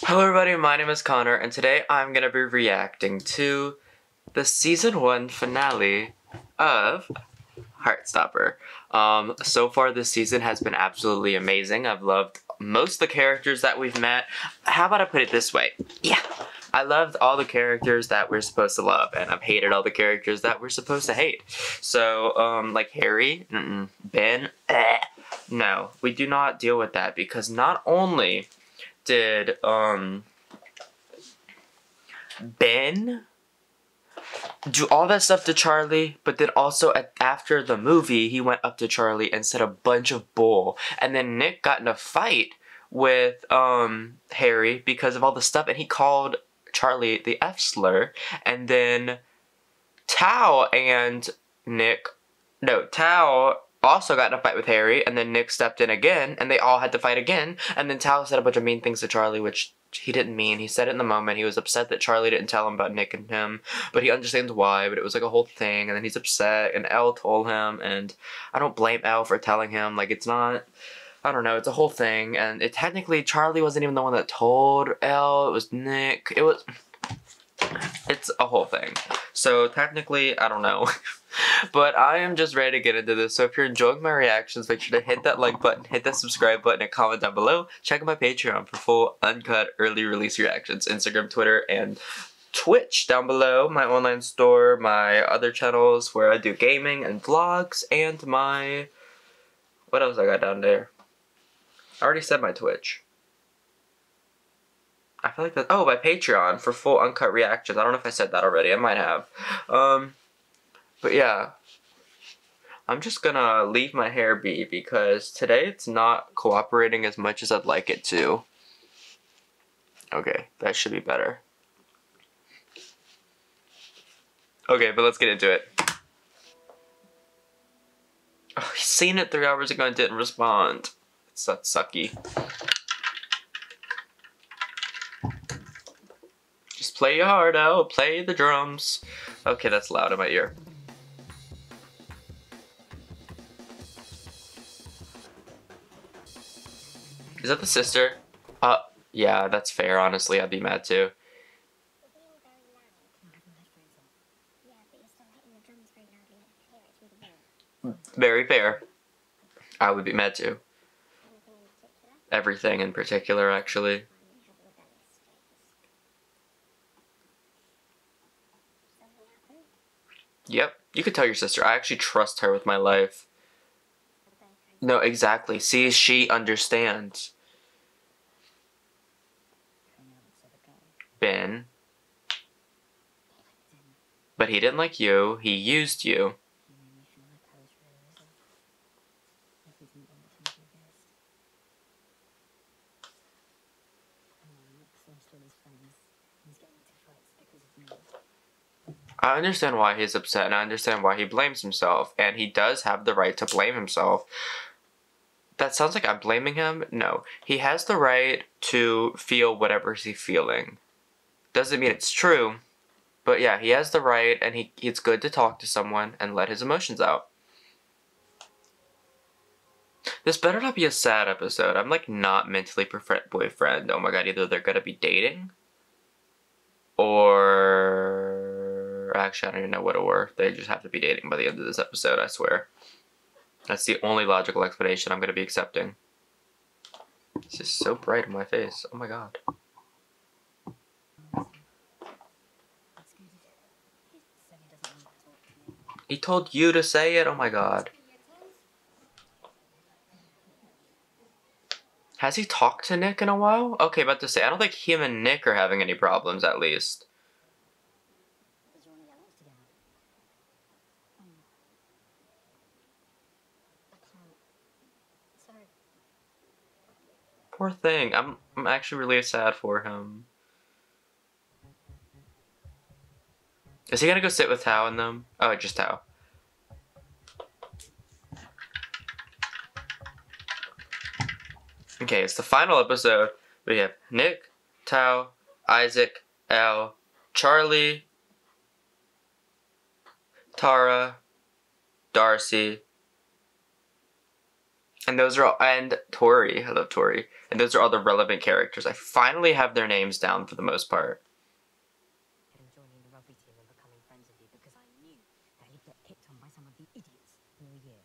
Hello everybody, my name is Connor, and today I'm gonna be reacting to the season 1 finale of Heartstopper. So far this season has been absolutely amazing. I've loved most of the characters that we've met. How about I put it this way? Yeah, I loved all the characters that we're supposed to love, and I've hated all the characters that we're supposed to hate. So, like Harry, Ben, no, we do not deal with that, because not only did Ben do all that stuff to Charlie, but then also after the movie he went up to Charlie and said a bunch of bull, and then Nick got in a fight with Harry because of all the stuff, and he called Charlie the F slur, and then Tao also got in a fight with Harry, and then Nick stepped in again, and they all had to fight again, and then Tao said a bunch of mean things to Charlie, which he didn't mean. He said it in the moment. He was upset that Charlie didn't tell him about Nick and him, but he understands why, but it was like a whole thing, and then he's upset, and Elle told him, and I don't blame Elle for telling him. Like, it's not, I don't know, it's a whole thing, and it technically, Charlie wasn't even the one that told Elle, it was Nick, it's a whole thing. So technically, I don't know. But I am just ready to get into this, so if you're enjoying my reactions, make sure to hit that like button, hit that subscribe button, and comment down below. Check out my Patreon for full, uncut, early release reactions, Instagram, Twitter, and Twitch down below, my online store, my other channels where I do gaming and vlogs, and my... what else I got down there? I already said my Twitch. I feel like that... oh, my Patreon for full, uncut reactions. I don't know if I said that already. I might have. But yeah, I'm just gonna leave my hair be because today it's not cooperating as much as I'd like it to. Okay, that should be better. Okay, but let's get into it. Oh, he's seen it 3 hours ago and didn't respond. It's that sucky. Just play your heart out, play the drums. Okay, that's loud in my ear. Is that the sister? Yeah, that's fair, honestly. I'd be mad too. Very fair. I would be mad too. Everything in particular, actually. Yep, you could tell your sister. I actually trust her with my life. No, exactly. See, she understands. Ben. But he didn't like you. He used you. I understand why he's upset, and I understand why he blames himself, and he does have the right to blame himself. That sounds like I'm blaming him. No, he has the right to feel whatever he's feeling. Doesn't mean it's true, but yeah, he has the right, and it's good to talk to someone and let his emotions out. This better not be a sad episode. I'm like not mentally perfect boyfriend. Oh my god, either they're gonna be dating, or actually I don't even know what, or they just have to be dating by the end of this episode, I swear. That's the only logical explanation I'm going to be accepting. This is so bright in my face. Oh my god. He told you to say it? Oh my god. Has he talked to Nick in a while? Okay, about to say, I don't think him and Nick are having any problems, at least. Poor thing. I'm actually really sad for him. Is he gonna go sit with Tao and them? Oh, just Tao. Okay, it's the final episode. We have Nick, Tao, Isaac, Elle, Charlie, Tara, Darcy, And those are all, and Tori, I love Tori. And those are all the relevant characters. I finally have their names down for the most part. And joining the rugby team and becoming friends with you because I knew that he'd get kicked on by some of the idiots all year.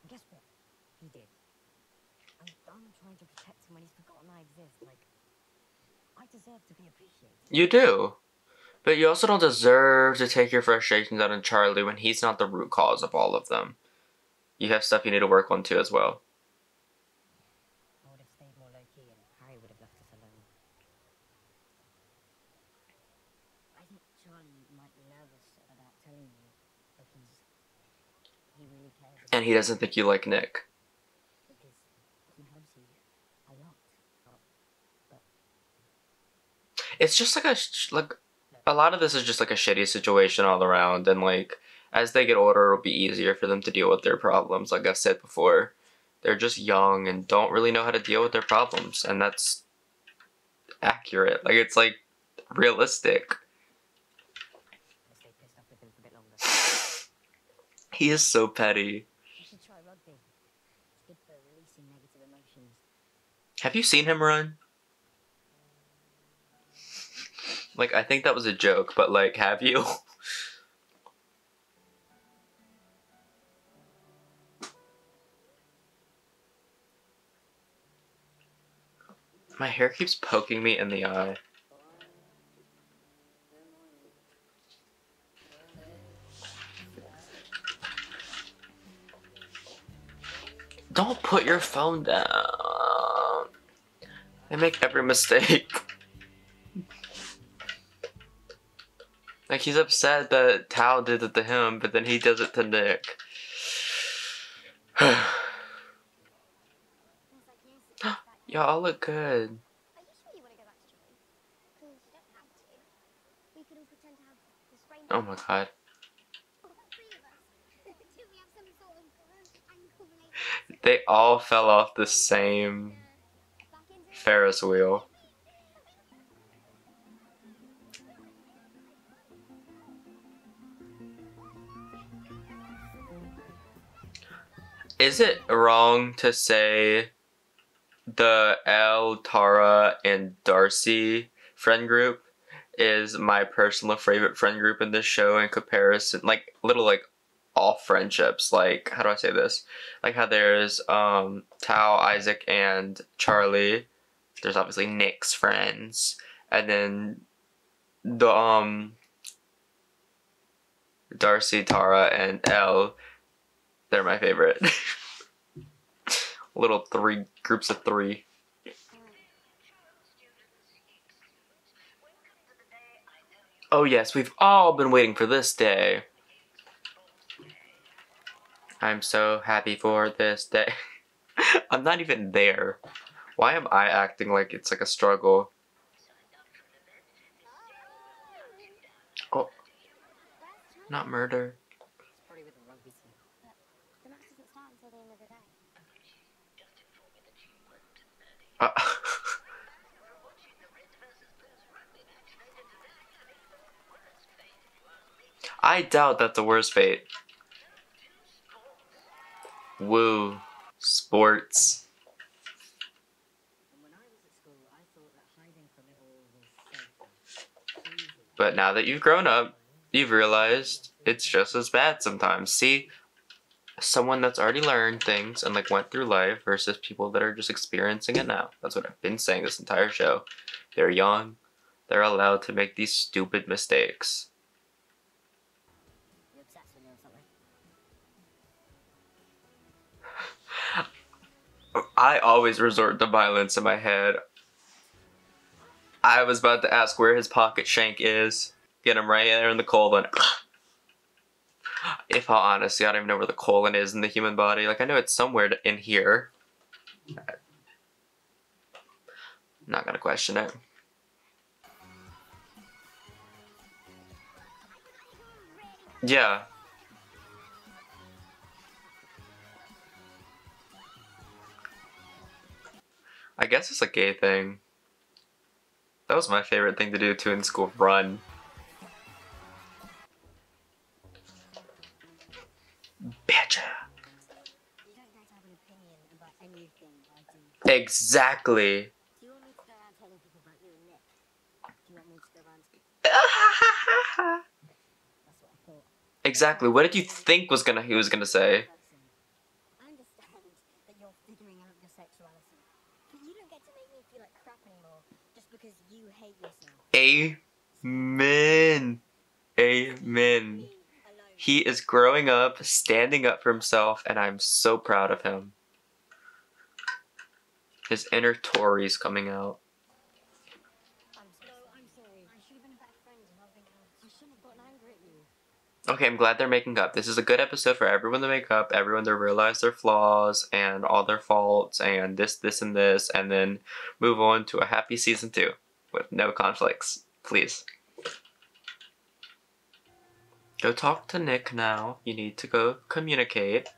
And guess what? He did. I'm done trying to protect him when he's forgotten I exist. Like, I deserve to be appreciated. You do. But you also don't deserve to take your frustrations out on Charlie when he's not the root cause of all of them. You have stuff you need to work on too as well. I would have stayed more low-key and Harry would have left us alone. I think Charlie might be nervous about telling you because he really cares. And he doesn't think you like Nick. Because he loves you a lot. But it's just like a lot of this is just like a shitty situation all around, and like as they get older, it'll be easier for them to deal with their problems. Like I've said before, they're just young and don't really know how to deal with their problems, and that's accurate. Like it's like realistic. He is so petty. You should try rugby. It's good for releasing negative emotions. Have you seen him run? Like, I think that was a joke, but, like, have you? My hair keeps poking me in the eye. Don't put your phone down. I make every mistake. Like, he's upset that Tao did it to him, but then he does it to Nick. Y'all look good. Are you sure you want to go back to Joy? Because you don't have to. We could all pretend to have this rainbow. Oh my god. They all fell off the same Ferris wheel. Is it wrong to say the Elle, Tara, and Darcy friend group is my personal favorite friend group in this show in comparison? Like, little, like, all friendships. Like, how do I say this? Like, how there's Tao, Isaac, and Charlie. There's obviously Nick's friends. And then the Darcy, Tara, and Elle. They're my favorite. Little three groups of three. Oh yes, we've all been waiting for this day. I'm so happy for this day. I'm not even there. Why am I acting like it's like a struggle? Oh, not murder. I doubt that's the worst fate. Woo. Sports. But now that you've grown up, you've realized it's just as bad sometimes. See? Someone that's already learned things and like went through life versus people that are just experiencing it now. That's what I've been saying this entire show. They're young. They're allowed to make these stupid mistakes. You're obsessed with me or something. I always resort to violence in my head. I was about to ask where his pocket shank is. Get him right there in the cold one. If I'll honestly, I don't even know where the colon is in the human body. Like, I know it's somewhere in here. I'm not gonna question it. Yeah. I guess it's a gay thing. That was my favorite thing to do too in school, run. Betcha. You don't have to have an opinion about Exactly. Do you want me to go around telling people about you and Nick? Do you want me to go around? That's what I thought. Exactly. What did you think was gonna he was gonna say? I understand that you're figuring out your sexuality, but you don't get to make me feel like crap anymore just because you hate yourself. Amen. Amen. He is growing up, standing up for himself, and I'm so proud of him. His inner Tory's coming out. I'm sorry. I should have been a better friend and not been out. I shouldn't have gotten angry at you. Okay, I'm glad they're making up. This is a good episode for everyone to make up, everyone to realize their flaws and all their faults and this, and this, and then move on to a happy season 2 with no conflicts. Please. Go talk to Nick now. You need to go communicate.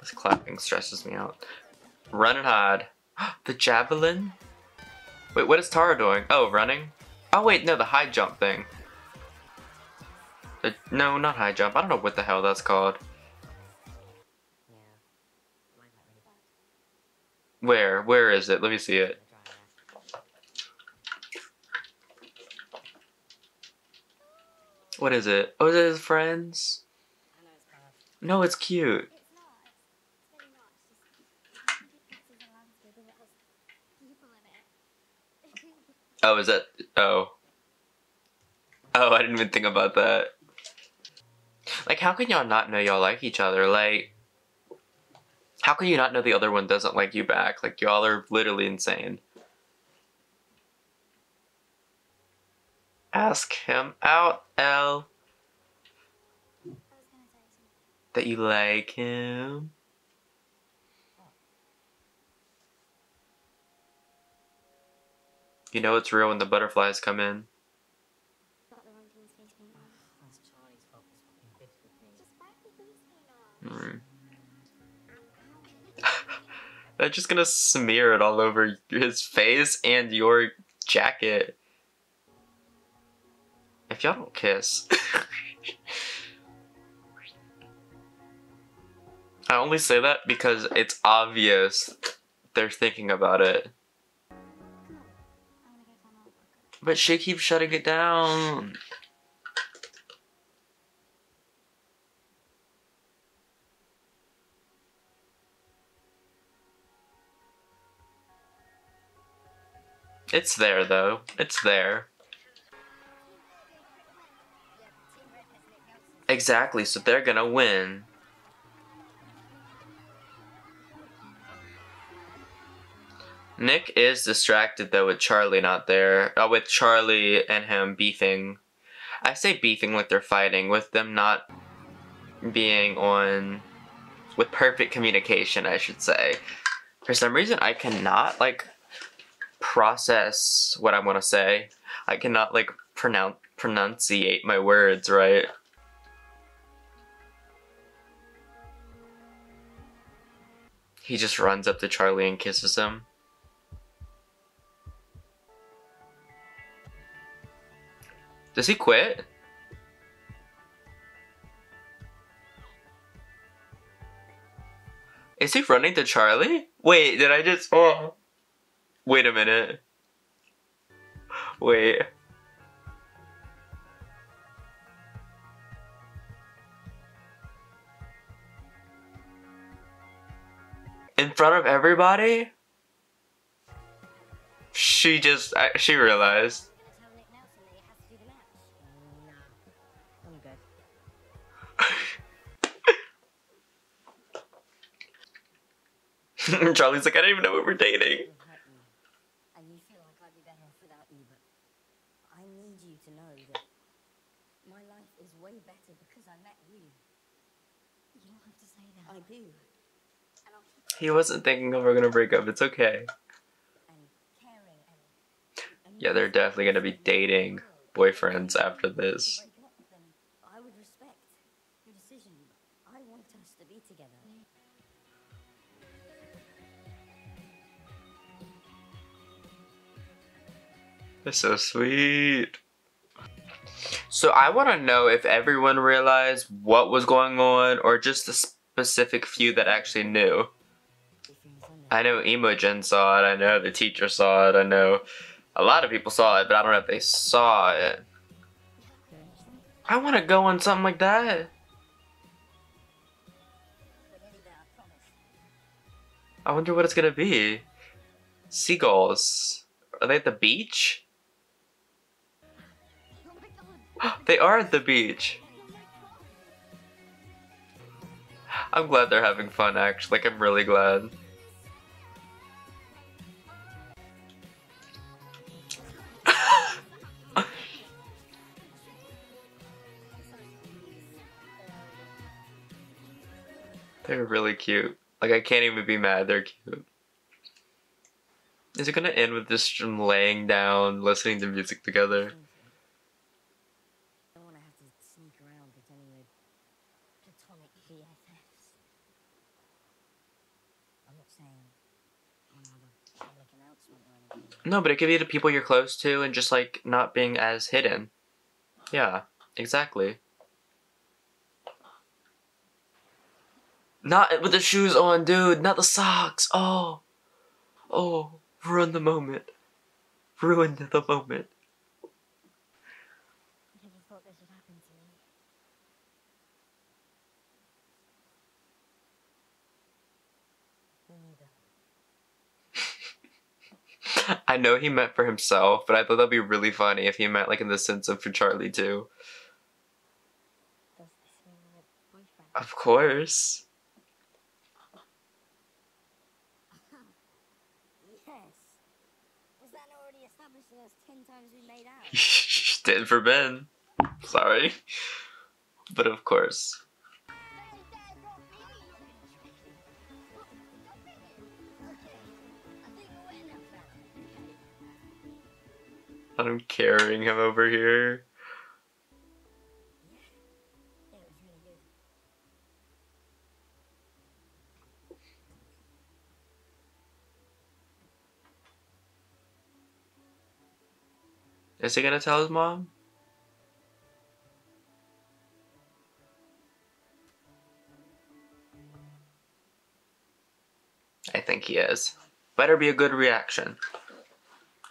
This clapping stresses me out. Run and hide. The javelin? Wait, what is Tara doing? Oh, running? Oh wait, no, the high jump thing. No, not high jump. I don't know what the hell that's called. Where? Where is it? Let me see it. What is it? Oh, is it his friends? No, it's cute. Oh, is that? Oh. Oh, I didn't even think about that. Like, how can y'all not know y'all like each other? Like, how can you not know the other one doesn't like you back? Like, y'all are literally insane. Ask him out, Elle. That you like him. You know it's real when the butterflies come in. Mm. They're just gonna smear it all over his face and your jacket. If y'all don't kiss. I only say that because it's obvious they're thinking about it. But she keeps shutting it down. It's there though. It's there. Exactly, so they're gonna win. Nick is distracted though with Charlie not there. With Charlie and him beefing. I say beefing like they're fighting, with them not being on with perfect communication, I should say. For some reason I cannot like process what I want to say. I cannot like pronunciate my words, right? He just runs up to Charlie and kisses him. Does he quit? Is he running to Charlie? Wait, did I just... Oh. Wait a minute. Wait. In front of everybody? She just... she realized. Charlie's like, I don't even know what we're dating. And you feel like I'd be better off without you, but I need you to know that my life is way better because I met you. You don't have to say that. I do. He wasn't thinking we were gonna break up. It's okay. Yeah, they're definitely gonna be dating boyfriends after this. I would respect your decision. I want us to be together. That's so sweet. So I want to know if everyone realized what was going on, or just the specific few that actually knew. I know Emogen saw it, I know the teacher saw it, I know a lot of people saw it, but I don't know if they saw it. I want to go on something like that. I wonder what it's gonna be. Seagulls. Are they at the beach? They are at the beach. I'm glad they're having fun, actually. Like, I'm really glad. They're really cute. Like, I can't even be mad, they're cute. Is it gonna end with just from laying down, listening to music together? I don't wanna have to sneak around pretending we're platonic BFFs. I'm not saying I wanna have a public announcement or anything. No, but it could be to people you're close to and just like not being as hidden. Yeah, exactly. Not with the shoes on, dude. Not the socks. Oh. Oh. Ruined the moment. Ruined the moment. Never thought this would happen to me. Neither. I know he meant for himself, but I thought that'd be really funny if he meant like in the sense of for Charlie too. Does this mean your boyfriend? Of course. Did for Ben. Sorry. But of course. I'm carrying him over here. Is he gonna tell his mom? I think he is. Better be a good reaction.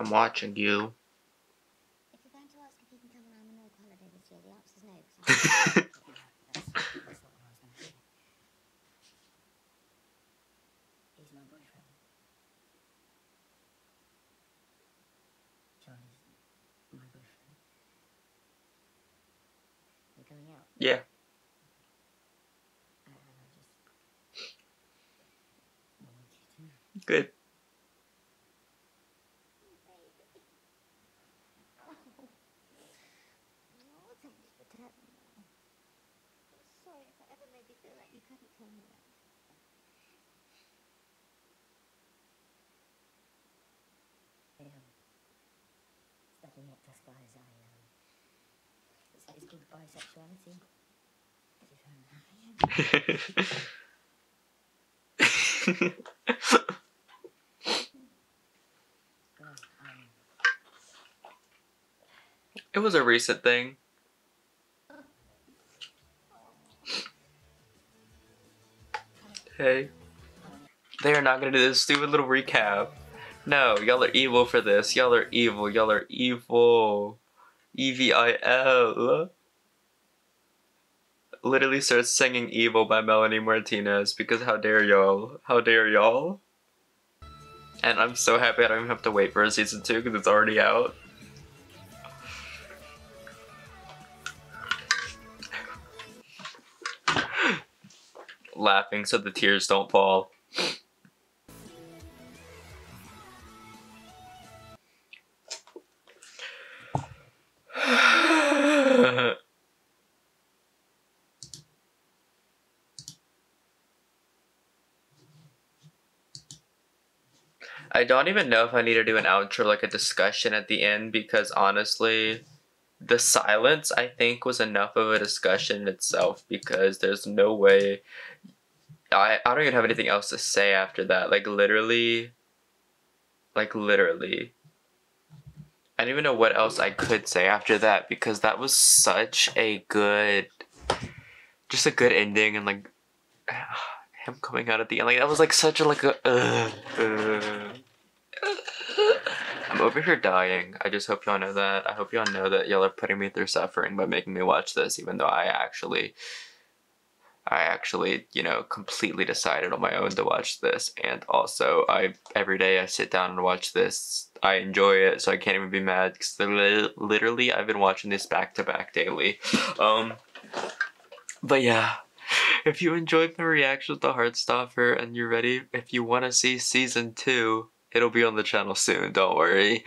I'm watching you. If you're going to ask if you can come around the North Holiday this year, the answer's no. He's my boyfriend. Charlie's my boyfriend. We're going out. Yeah. Good. Sorry if I ever made you feel like you couldn't tell me that. Studying it, that's why it's called bisexuality. It was a recent thing. Hey. They are not gonna do this stupid little recap. No, y'all are evil for this. Y'all are evil. Y'all are evil. EVIL. Literally starts singing Evil by Melanie Martinez because how dare y'all. How dare y'all. And I'm so happy I don't even have to wait for a season 2 because it's already out. Laughing so the tears don't fall. I don't even know if I need to do an outro, like a discussion at the end, because honestly, the silence, I think, was enough of a discussion in itself, because there's no way... I don't even have anything else to say after that. Like, literally... I don't even know what else I could say after that, because that was such a good, just a good ending, and like him coming out at the end, like that was like such a I'm over here dying. I just hope y'all know that. I hope y'all know that y'all are putting me through suffering by making me watch this, even though I actually, you know, completely decided on my own to watch this. And also, every day I sit down and watch this. I enjoy it, so I can't even be mad, because literally I've been watching this back-to-back daily. But yeah, if you enjoyed my reaction to Heartstopper and you're ready, if you want to see season 2, it'll be on the channel soon, don't worry.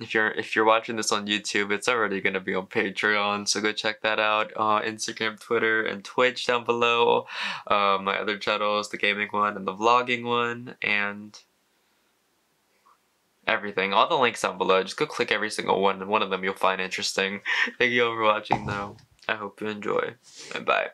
If you're watching this on YouTube, it's already gonna be on Patreon, so go check that out. Instagram, Twitter, and Twitch down below. My other channels, the gaming one and the vlogging one, and everything. All the links down below. Just go click every single one, and one of them you'll find interesting. Thank you all for watching, though. I hope you enjoy. Bye-bye.